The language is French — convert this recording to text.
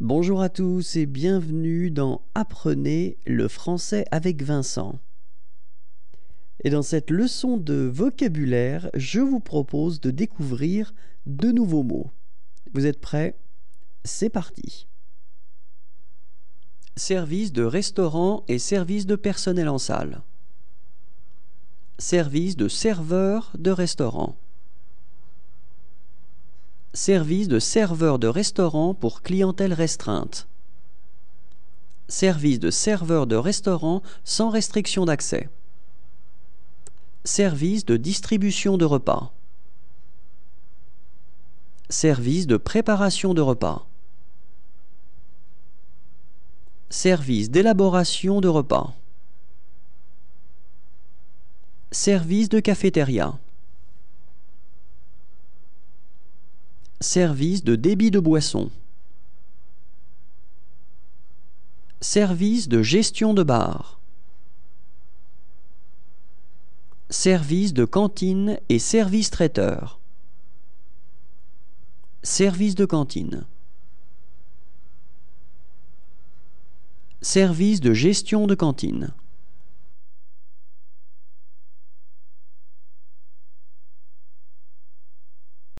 Bonjour à tous et bienvenue dans Apprenez le français avec Vincent. Et dans cette leçon de vocabulaire, je vous propose de découvrir de nouveaux mots. Vous êtes prêts? C'est parti. Service de restaurant et service de personnel en salle. Service de serveur de restaurant. Service de serveur de restaurant pour clientèle restreinte. Service de serveur de restaurant sans restriction d'accès. Service de distribution de repas. Service de préparation de repas. Service d'élaboration de repas. Service de cafétéria. Service de débit de boisson. Service de gestion de bar. Service de cantine et service traiteur. Service de cantine. Service de gestion de cantine.